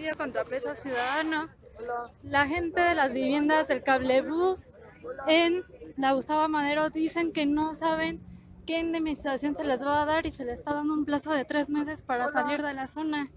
día Contrapeso Ciudadano. La gente de las viviendas del Cablebus en la Gustavo Madero dicen que no saben qué indemnización se les va a dar y se les está dando un plazo de 3 meses para salir de la zona.